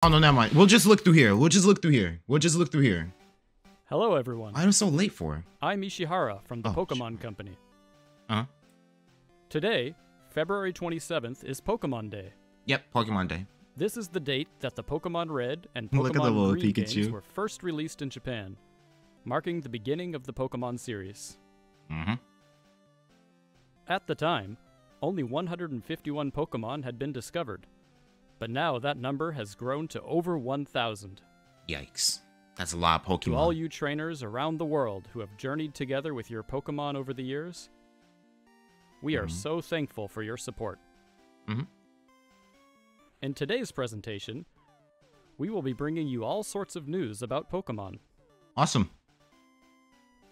Oh no, never mind. We'll just look through here. Hello, everyone. What am I so late for? I'm Ishihara from the Pokemon Company. Huh? Today, February 27th, is Pokemon Day. Yep, Pokemon Day. This is the date that the Pokemon Red and Pokemon Green games were first released in Japan, marking the beginning of the Pokemon series. Mm-hmm. At the time, only 151 Pokemon had been discovered, but now that number has grown to over 1,000. Yikes. That's a lot of Pokemon. To all you trainers around the world who have journeyed together with your Pokemon over the years, we are so thankful for your support. In today's presentation, we will be bringing you all sorts of news about Pokemon. Awesome.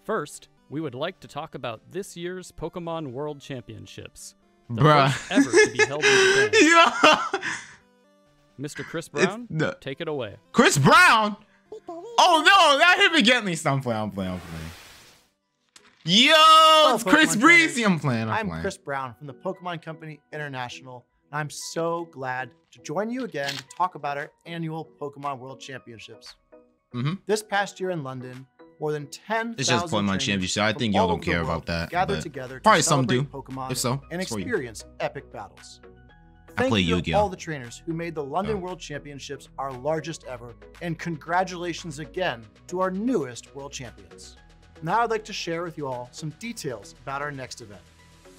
First, we would like to talk about this year's Pokemon World Championships. The first ever to be held in Japan. Mr. Chris Brown, take it away. Chris Brown? Oh no, that hit me getting me. I'm playing. Yo, it's Chris Breezy. I'm Chris Brown from the Pokemon Company International. And I'm so glad to join you again to talk about our annual Pokemon World Championships. This past year in London, more than 10,000 I think y'all don't care about that. Gathered together probably to some do. Pokemon if so, and experience epic battles. Thank you to all the trainers who made the London World Championships our largest ever, and congratulations again to our newest world champions. Now I'd like to share with you all some details about our next event.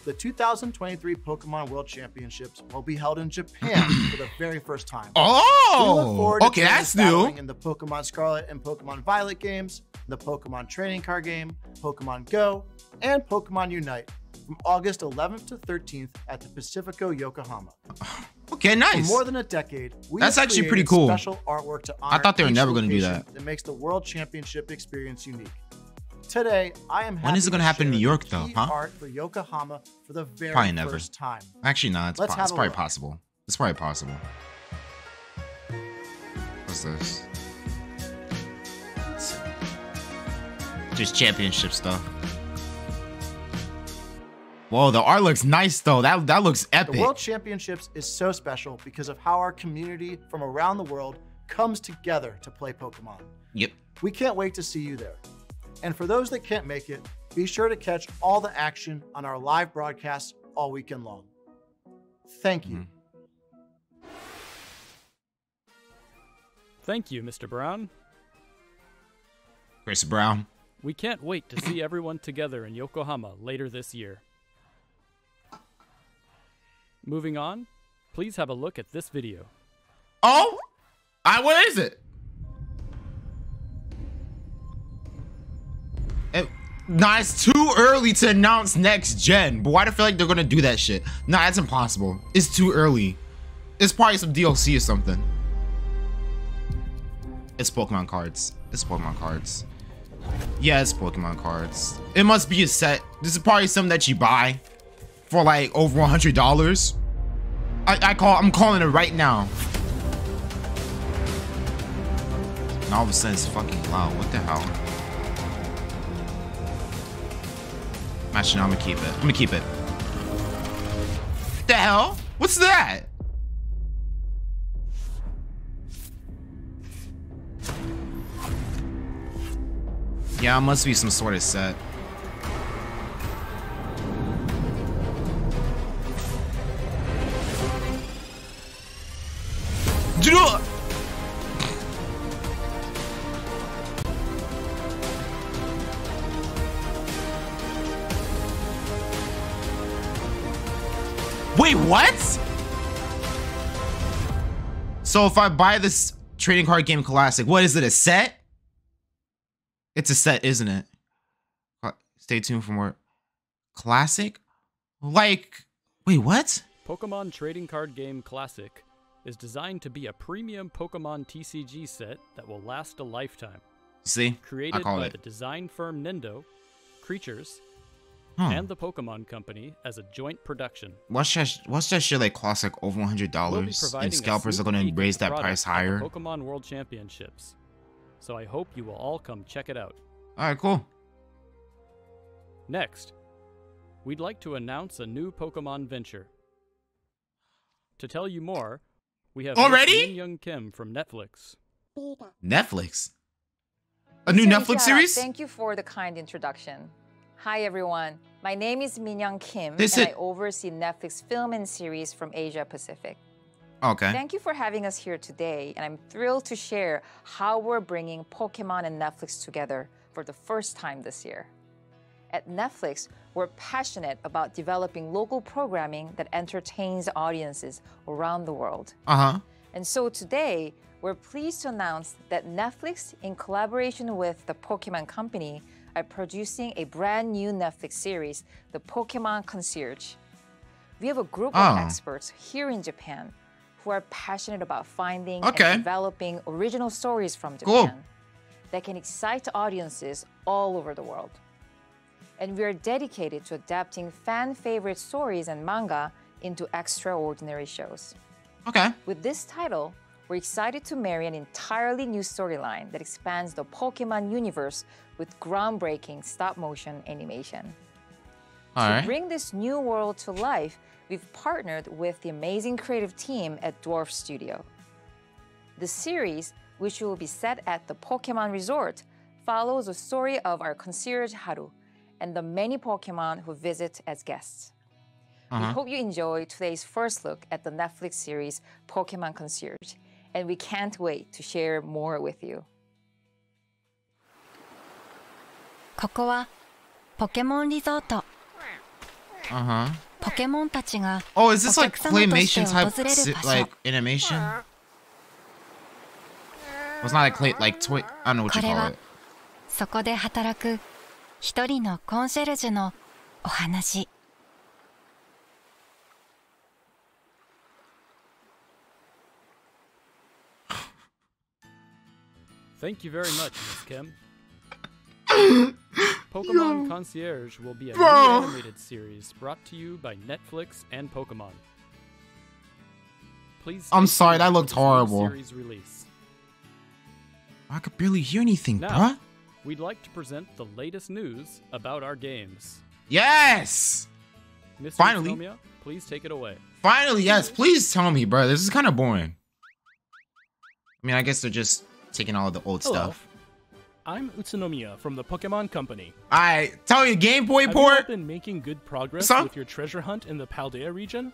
The 2023 Pokemon World Championships will be held in Japan for the very first time. Oh, okay, that's new. In the Pokemon Scarlet and Pokemon Violet games, the Pokemon Training Card game, Pokemon Go, and Pokemon Unite from August 11th to 13th at the Pacifico Yokohama. Okay, nice. For more than a decade, we that's actually pretty cool. Special artwork to honor. I thought they were never going to do that. It makes the World Championship experience unique. Today, I am happy to share in New York, though, art for Yokohama for the very first time. Actually, no, it's probably possible. It's probably possible. What's this? Just championship stuff. Whoa, the art looks nice though. That looks epic. The World Championships is so special because of how our community from around the world comes together to play Pokemon. Yep. We can't wait to see you there. And for those that can't make it, be sure to catch all the action on our live broadcasts all weekend long. Thank you. Thank you, Mr. Brown. Chris Brown. We can't wait to see everyone together in Yokohama later this year. Moving on, please have a look at this video. Oh, what is it? Nah, it's too early to announce next gen, but why do I feel like they're gonna do that shit? Nah, that's impossible. It's too early. It's probably some DLC or something. It's Pokemon cards. It's Pokemon cards. Yeah, it's Pokemon cards. It must be a set. This is probably something that you buy for like over $100. I'm calling it right now. And all of a sudden it's fucking loud. What the hell? Actually, no, I'm gonna keep it. What the hell? What's that? Yeah, it must be some sort of set. Wait, what? So if I buy this trading card game classic, what is it, a set? It's a set, isn't it? Stay tuned for more. Classic? Like, wait, what? Pokemon Trading Card Game Classic is designed to be a premium Pokemon TCG set that will last a lifetime. See? Created by the design firm Nendo, Creatures, and the Pokemon Company as a joint production. What's that shit like classic over $100 and scalpers are going to raise that price higher? Pokemon World Championships. So I hope you will all come check it out. All right, cool. Next, we'd like to announce a new Pokemon venture. To tell you more, We have already Minyoung Kim from Netflix. Netflix? A new Netflix series? Thank you for the kind introduction. Hi everyone. My name is Minyoung Kim and I oversee Netflix film and series from Asia Pacific. Okay. Thank you for having us here today, and I'm thrilled to share how we're bringing Pokemon and Netflix together for the first time this year. At Netflix, we're passionate about developing local programming that entertains audiences around the world. And so today, we're pleased to announce that Netflix, in collaboration with the Pokemon Company, are producing a brand new Netflix series, the Pokemon Concierge. We have a group of experts here in Japan who are passionate about finding and developing original stories from Japan that can excite audiences all over the world. And we are dedicated to adapting fan-favorite stories and manga into extraordinary shows. With this title, we're excited to marry an entirely new storyline that expands the Pokemon universe with groundbreaking stop-motion animation. To bring this new world to life, we've partnered with the amazing creative team at Dwarf Studio. The series, which will be set at the Pokemon Resort, follows the story of our concierge Haru and the many Pokemon who visit as guests. We hope you enjoy today's first look at the Netflix series Pokemon Concierge, and we can't wait to share more with you. ここはポケモンリゾート。ポケモンたちがお客様として訪れる場所。Oh, is this like claymation type like animation? It's not like clay, like toy. I don't know what you call it. そこで働く一人のコンシェルジュのお話。 Thank you very much, Ms. Kim. Pokemon Concierge will be a new animated series brought to you by Netflix and Pokemon. Please. I'm sorry, that looked horrible. I could barely hear anything, bruh. We'd like to present the latest news about our games. Yes! Mr. Finally. Utsunomiya, please take it away. Finally, yes. Please tell me, bruh. This is kind of boring. I mean, I guess they're just taking all of the old stuff. I'm Utsunomiya from the Pokemon Company. I tell you, Game Boy port. Have you been making good progress with your treasure hunt in the Paldea region?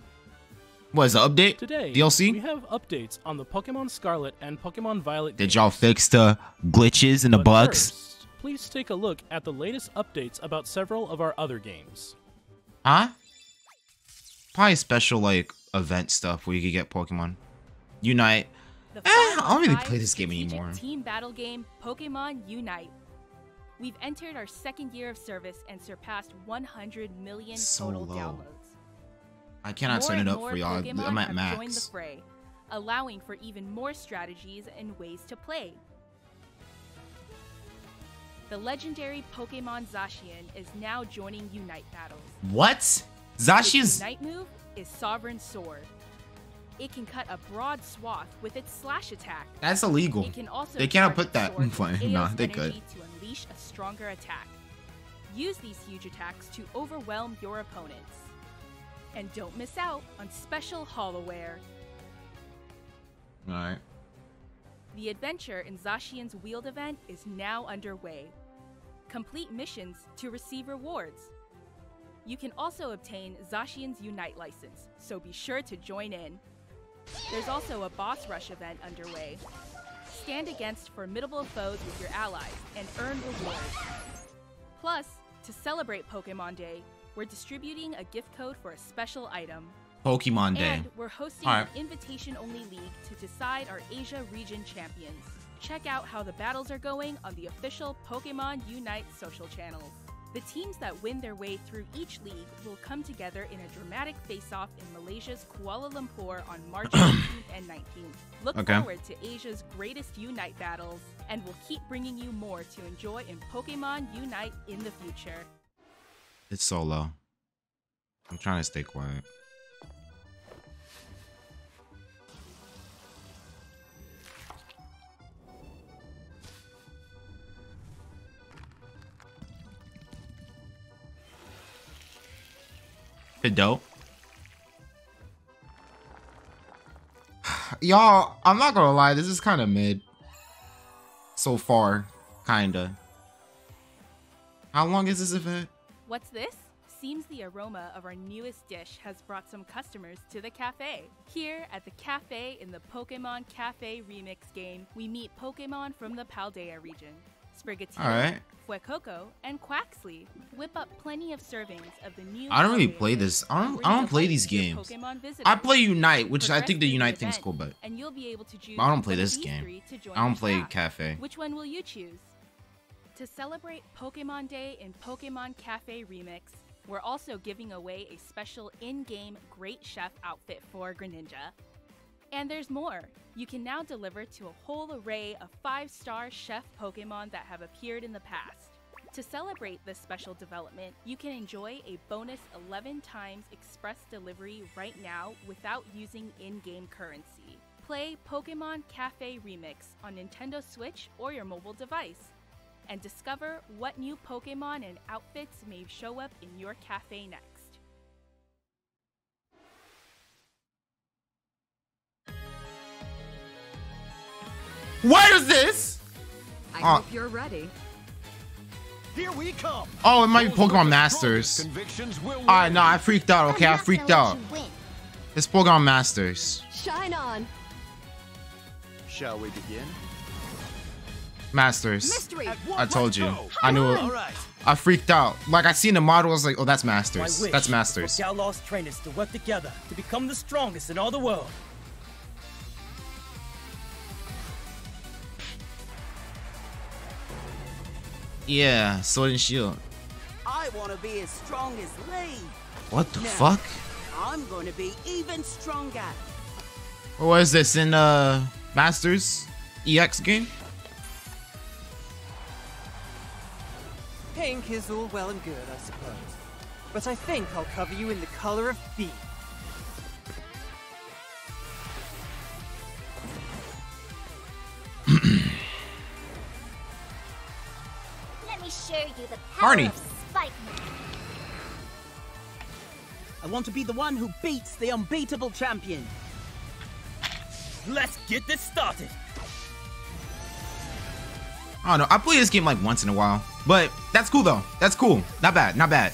What is the update? Today, DLC? We have updates on the Pokemon Scarlet and Pokemon Violet. Did y'all fix the glitches and the bugs? First, please take a look at the latest updates about several of our other games. Probably special like event stuff where you could get Pokemon Unite. I don't really play this game anymore. Team battle game Pokemon Unite. We've entered our second year of service and surpassed 100 million total downloads. I cannot turn it up for y'all. I'm at max. Joined the fray, allowing for even more strategies and ways to play. The legendary Pokemon Zacian is now joining Unite battles. What? Zacian's Unite move is Sovereign Sword. It can cut a broad swath with its slash attack. That's illegal. It can also they cannot put that in play. No, they could. To unleash a stronger attack. Use these huge attacks to overwhelm your opponents. And don't miss out on special Hollowware. Alright. The adventure in Zacian's Wield event is now underway. Complete missions to receive rewards. You can also obtain Zacian's Unite license, so be sure to join in. There's also a boss rush event underway. Stand against formidable foes with your allies and earn rewards. Plus, to celebrate Pokemon Day, we're distributing a gift code for a special item. Pokemon Day. And we're hosting an invitation-only league to decide our Asia region champions. Check out how the battles are going on the official Pokemon Unite social channels. The teams that win their way through each league will come together in a dramatic face-off in Malaysia's Kuala Lumpur on March 18th and 19th. Look forward to Asia's greatest Unite battles, and we'll keep bringing you more to enjoy in Pokemon Unite in the future. It's so low. I'm trying to stay quiet. Dope. y'all, I'm not gonna lie, this is kind of mid so far, kinda. How long is this event? What's this? Seems the aroma of our newest dish has brought some customers to the cafe. Here at the cafe in the Pokemon Cafe Remix game, we meet Pokemon from the Paldea region. Sprigatito, right. Fuecoco, and Quaxly whip up plenty of servings of the new. I don't really play this. I don't play these games. I play Unite, which I think the Unite thing's cool, but I don't play this game. I don't play Cafe. Which one will you choose? To celebrate Pokemon Day in Pokemon Cafe Remix, we're also giving away a special in-game Great Chef outfit for Greninja. And there's more. You can now deliver to a whole array of 5-star chef Pokemon that have appeared in the past. To celebrate this special development, you can enjoy a bonus 11 times express delivery right now without using in-game currency. Play Pokemon Cafe Remix on Nintendo Switch or your mobile device, and discover what new Pokemon and outfits may show up in your cafe next. What is this? I hope you're ready. Here we come. Oh, it might be Pokemon Masters. Alright, no, I freaked out, okay? I freaked out. It's Pokemon Masters. Shine on. Shall we begin? Masters. Mystery. I told you. I knew it. I freaked out. Like, I seen the model, I was like, oh, that's Masters. That's Masters. Our lost trainers to work together to become the strongest in all the world. Yeah, Sword and Shield. I want to be as strong as Lee. What the fuck? I'm going to be even stronger. What is this in Masters EX game? Pink is all well and good, I suppose. But I think I'll cover you in the color of beef. Arnie. I want to be the one who beats the unbeatable champion. Let's get this started. I don't know. I play this game like once in a while, but that's cool though. That's cool. Not bad. Not bad.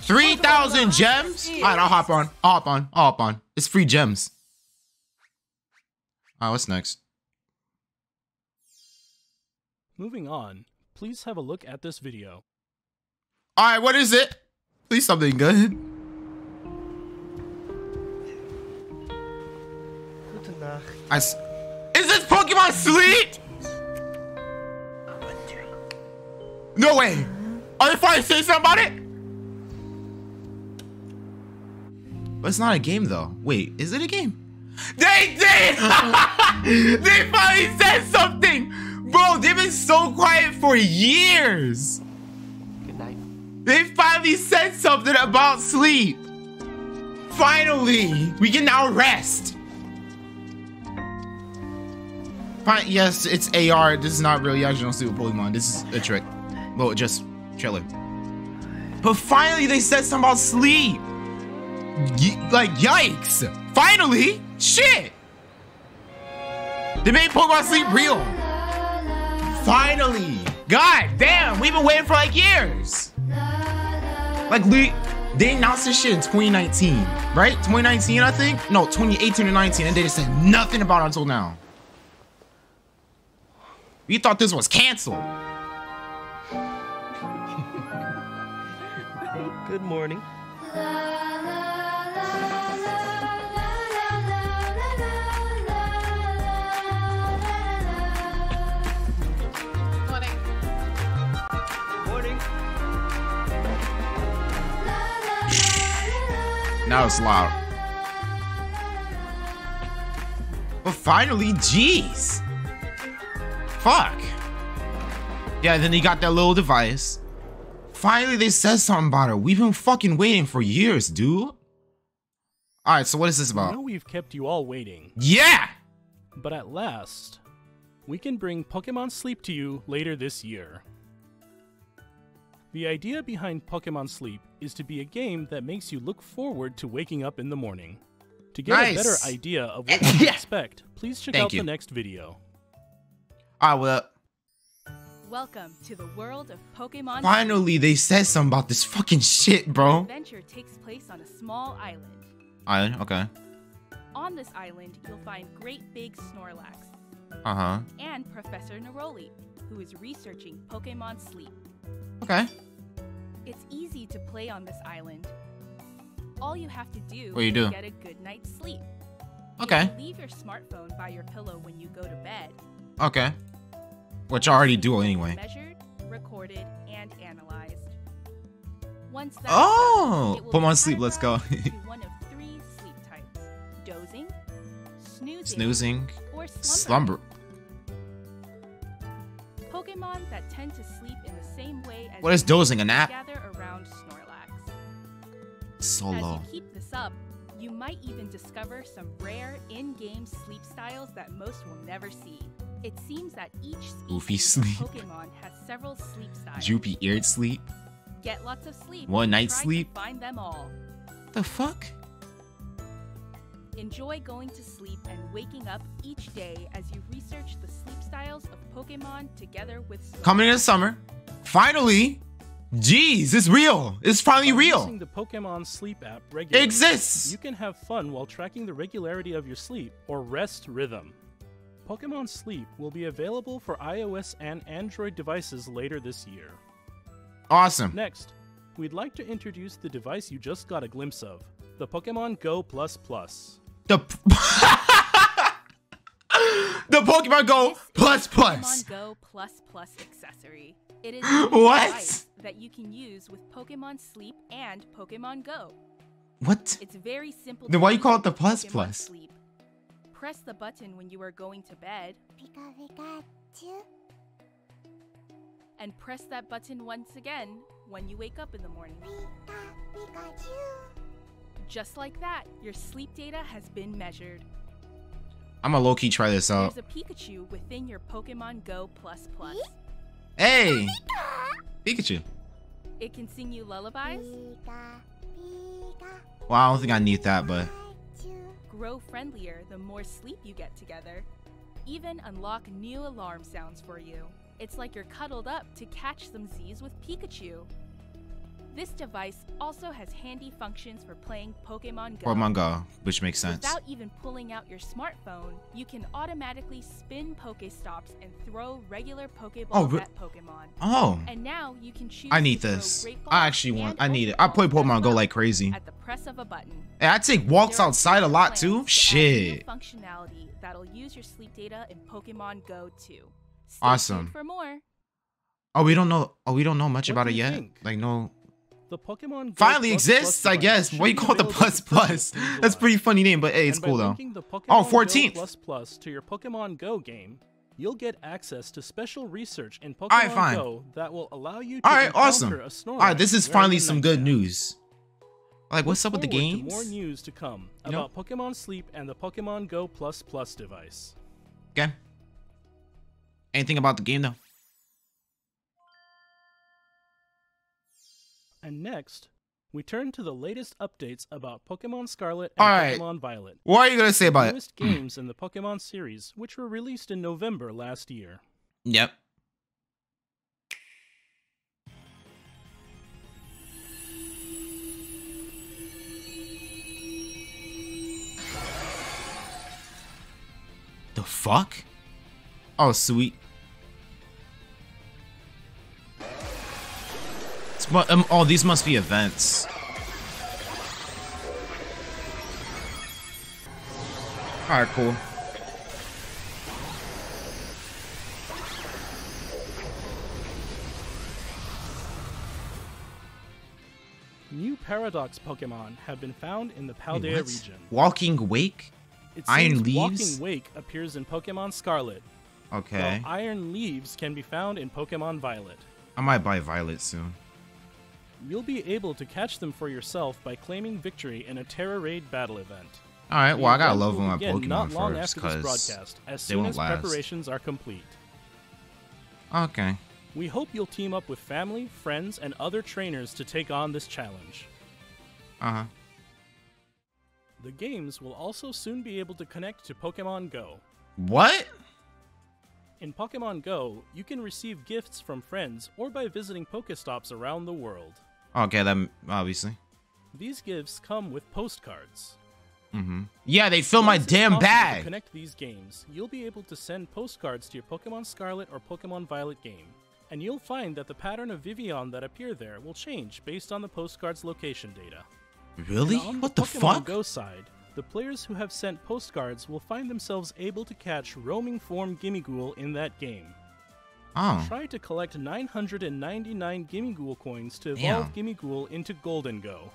3,000 gems. All right, I'll hop on. I'll hop on. I'll hop on. It's free gems. All right, what's next? Moving on, please have a look at this video. Alright, what is it? Please something good. Is this Pokemon Sleep? No way! Are you trying to say something about it? But it's not a game though. Wait, is it a game? They did! They finally said something! Bro, they've been so quiet for years. Good night. They finally said something about sleep. Finally, we can now rest. Fine, yes, it's AR. This is not real. You actually don't see a Pokemon. This is a trick. Well, just trailer. But finally, they said something about sleep. Like, yikes. Finally, shit. They made Pokemon Sleep real. Finally! God damn, we've been waiting for like years! Like, they announced this shit in 2019, right? 2019, I think? No, 2018 or 19, and they just said nothing about it until now. We thought this was canceled. Good morning. Now it's loud. But finally, jeez. Fuck. Yeah, then he got that little device. Finally, they said something about it. We've been fucking waiting for years, dude. Alright, so what is this about? I know we've kept you all waiting. Yeah! But at last, we can bring Pokemon Sleep to you later this year. The idea behind Pokemon Sleep is to be a game that makes you look forward to waking up in the morning. To get a better idea of what you can expect, please check out the next video. All right, well. Welcome to the world of Pokemon. Finally, they said something about this fucking shit, bro. Adventure takes place on a small island. Island, okay. On this island, you'll find great big Snorlax. Uh-huh. And Professor Neroli, who is researching Pokemon Sleep. Okay. It's easy to play on this island. All you have to do is get a good night's sleep. Okay. You leave your smartphone by your pillow when you go to bed. Okay. Which I already do anyway. Measured, recorded, and analyzed. Once that's done, Pokemon Sleep, let's go. One of three sleep types: dozing, snoozing, or slumber. Pokemon that tend to sleep in the same way as. What is dozing? A nap? Gather around Snorlax. Solo. As you keep this up, you might even discover some rare in-game sleep styles that most will never see. It seems that each Pokemon has several sleep styles. Droopy eared sleep. Get lots of sleep. One night sleep. Find them all. The fuck? Enjoy going to sleep and waking up each day as you research the sleep styles of Pokemon together with. Coming in the summer. Finally. Jeez, it's real. It's finally real. Using the Pokemon Sleep app regularly, it exists. You can have fun while tracking the regularity of your sleep or rest rhythm. Pokemon Sleep will be available for iOS and Android devices later this year. Awesome. Next, we'd like to introduce the device you just got a glimpse of, the Pokemon Go++. The Pokemon Go++. Pokemon Go++ accessory. It is a device that you can use with Pokemon Sleep and Pokemon Go. What? It's very simple. Then why you call it the plus plus? Sleep. Press the button when you are going to bed. Pikachu. And press that button once again when you wake up in the morning. Pikachu. Just like that, your sleep data has been measured. I'm gonna low-key try this out. There's a Pikachu within your Pokemon Go++. Hey! Pikachu. It can sing you lullabies. Well, I don't think I need that, but... Grow friendlier the more sleep you get together. Even unlock new alarm sounds for you. It's like you're cuddled up to catch some Z's with Pikachu. This device also has handy functions for playing Pokemon Go. Pokemon Go, which makes sense. Without even pulling out your smartphone, you can automatically spin Pokestops and throw regular Pokeballs at Pokemon. Oh. And now you can choose. I need this. I actually want. I need it. I play Pokemon Go like crazy. At the press of a button. Hey, I take walks outside a lot too. Shit. Functionality that'll use your sleep data in Pokemon Go too. Stay awesome. For more. Oh, we don't know. Oh, we don't know much about it yet. Like no. The Pokemon finally exists, I guess. What do you call the plus? That's a pretty funny name, but hey, it's cool though. Oh, 14th. Plus to your Pokemon Go game, you'll get access to special research in Pokemon Go that will allow you to encounter a Snorlax. All right, this is finally some good news. Like, what's up with the games? More news to come about Pokemon Sleep and the Pokemon Go++ device. Okay. Anything about the game though? And next, we turn to the latest updates about Pokemon Scarlet and Pokemon Violet. What are you going to say about it? The newest games in the Pokemon series, which were released in November last year. Yep. The fuck? Oh, sweet. But oh, these must be events. Alright, cool. New Paradox Pokemon have been found in the Paldea region. Walking Wake? Iron Leaves? Walking Wake appears in Pokemon Scarlet. Okay. While Iron Leaves can be found in Pokemon Violet. I might buy Violet soon. You'll be able to catch them for yourself by claiming victory in a Terra Raid battle event. All right, well, I gotta love my Pokemon first because they won't last. Preparations are complete. Okay. We hope you'll team up with family, friends, and other trainers to take on this challenge. Uh huh. The games will also soon be able to connect to Pokemon Go. What? In Pokemon Go, you can receive gifts from friends or by visiting Pokestops around the world. Okay, then obviously. These gifts come with postcards. Mm-hmm. Yeah, they fill my damn bag. To connect these games, you'll be able to send postcards to your Pokemon Scarlet or Pokemon Violet game, and you'll find that the pattern of Vivian that appear there will change based on the postcard's location data. Really? What the fuck? On the Pokemon Go side, the players who have sent postcards will find themselves able to catch roaming form Gimmighoul in that game. Oh. Try to collect 999 Gimmighoul coins to evolve Gimmighoul into Golden Go.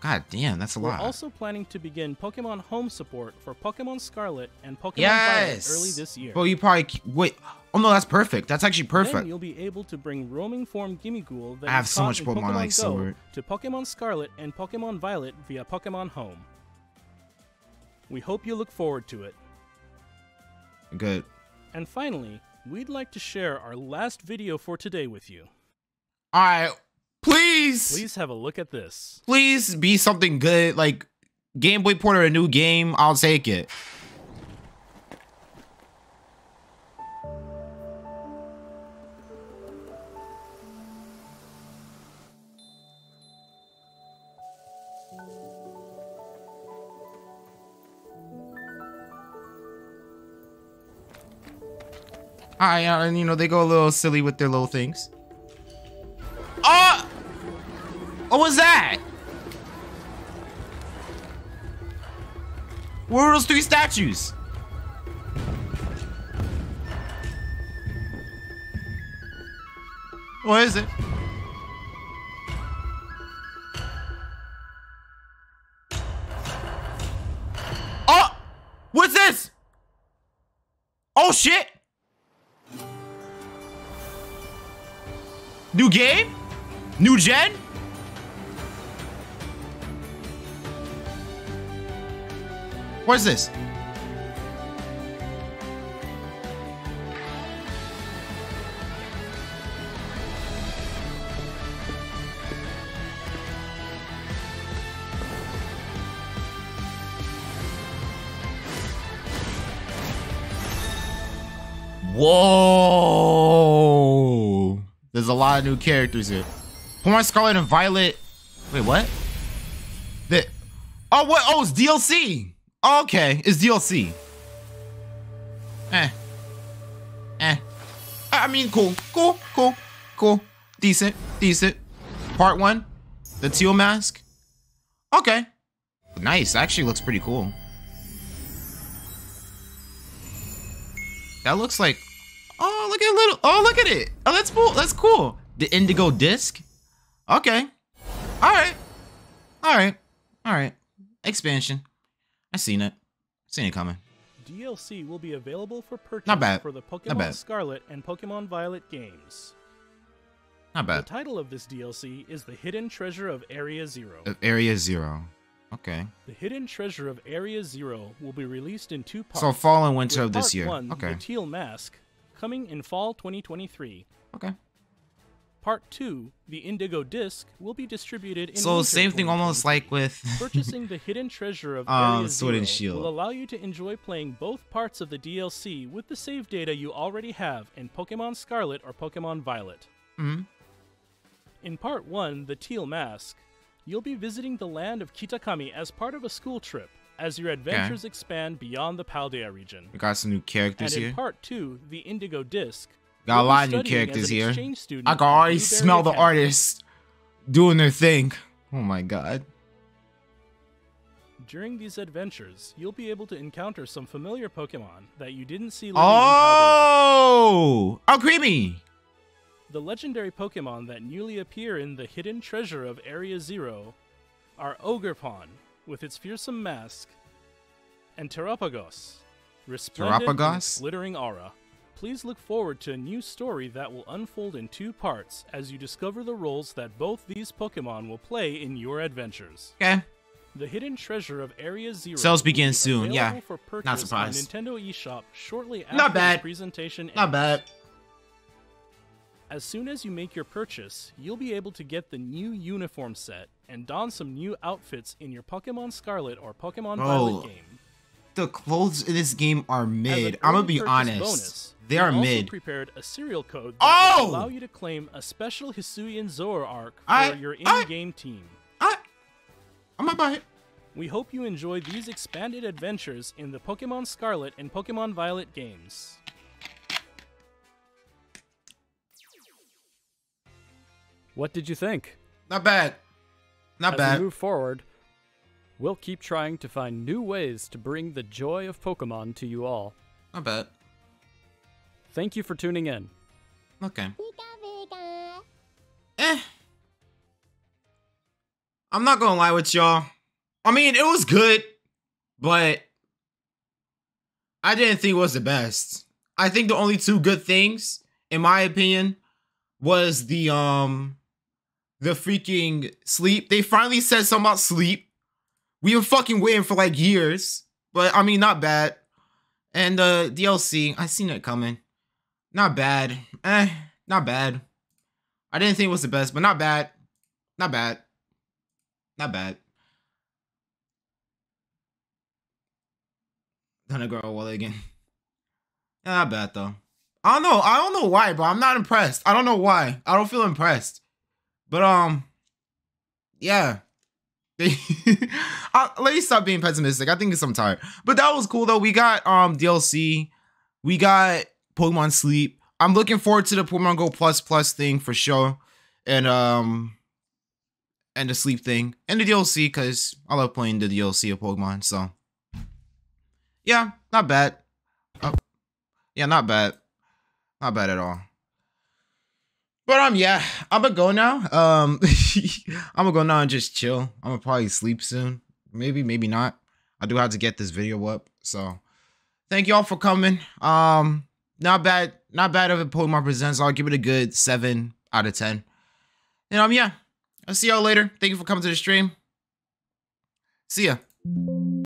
God damn, that's a lot. We're also planning to begin Pokemon Home support for Pokemon Scarlet and Pokemon Violet early this year. Well, you probably... Wait. Oh, no, that's perfect. That's actually perfect. Then you'll be able to bring roaming form Gimmighoul that I have so much Pokemon like so to Pokemon Scarlet and Pokemon Violet via Pokemon Home. We hope you look forward to it. Good. And finally, we'd like to share our last video for today with you. All right. Please have a look at this. Please be something good, like Game Boy Port or a new game. I'll take it. All right, and you know they go a little silly with their little things. What was that? What were those three statues? What is it? Oh! What's this? Oh shit! New game? New gen? What is this? Whoa! There's a lot of new characters here. Pokemon Scarlet and Violet. Wait, what? The oh, what? Oh, it's DLC. Okay, it's DLC. I mean, cool. Decent. Part 1, the teal mask. Okay. Nice, actually looks pretty cool. That looks like, oh, look at it. Oh, that's cool, The indigo disc. Okay. All right. Expansion. I seen it coming. DLC will be available for purchase for the Pokemon Scarlet and Pokemon Violet games. Not bad. The title of this DLC is The Hidden Treasure of Area Zero. Okay. The Hidden Treasure of Area Zero will be released in 2 parts. So fall and winter of this year. Part 1, okay. The Teal Mask, coming in fall 2023. Okay. Part 2, the Indigo Disc, will be distributed in so same thing almost like with purchasing the Hidden Treasure of Area Sword and Shield will allow you to enjoy playing both parts of the DLC with the save data you already have in Pokemon Scarlet or Pokemon Violet. In Part 1, the Teal Mask, you'll be visiting the land of Kitakami as part of a school trip as your adventures expand beyond the Paldea region. We got some new characters here. And in Part 2, the Indigo Disc, got a lot of new characters here. I can already smell the artists doing their thing. Oh my god. During these adventures, you'll be able to encounter some familiar Pokemon that you didn't see living in Paldea. Oh, creepy! The legendary Pokemon that newly appear in the Hidden Treasure of Area Zero are Ogrepon, with its fearsome mask, and Terapagos, resplendent in its glittering aura. Please look forward to a new story that will unfold in 2 parts as you discover the roles that both these Pokemon will play in your adventures. Okay. The Hidden Treasure of Area Zero. Sales begin soon. Yeah. Not surprised. Nintendo eShop shortly after the presentation. Not bad. As soon as you make your purchase, you'll be able to get the new uniform set and don some new outfits in your Pokemon Scarlet or Pokemon Violet game. The clothes in this game are mid. I'm gonna be honest. Bonus, they are also mid. Prepared a serial code that will allow you to claim a special Hisuian Zora arc for your in-game team. I'm gonna buy it. We hope you enjoy these expanded adventures in the Pokemon Scarlet and Pokemon Violet games. What did you think? Not bad. Not bad. As we move forward, we'll keep trying to find new ways to bring the joy of Pokemon to you all. I bet. Thank you for tuning in. Okay. I'm not gonna lie with y'all. I mean, it was good, but I didn't think it was the best. I think the only two good things, in my opinion, was the freaking sleep. They finally said something about sleep. We were fucking waiting for like years, but I mean, not bad. And DLC, I seen it coming. Not bad. Not bad. I didn't think it was the best, but not bad. Not bad. Not bad. Gonna grow a wallet again. Not bad though. I don't know. I don't know why, bro. I'm not impressed. I don't know why. I don't feel impressed. But yeah. Let me stop being pessimistic. I think it's some tired, but that was cool though. We got DLC, we got Pokemon Sleep. I'm looking forward to the Pokemon Go Plus thing for sure, and the Sleep thing and the DLC because I love playing the DLC of Pokemon. So yeah, not bad. Yeah, not bad. Not bad at all. But yeah, I'm gonna go now. I'm gonna go now and just chill. I'm gonna probably sleep soon. Maybe, maybe not. I do have to get this video up. So thank y'all for coming. Not bad. Not bad of a Pokemon Presents. I'll give it a good 7 out of 10. And yeah, I'll see y'all later. Thank you for coming to the stream. See ya.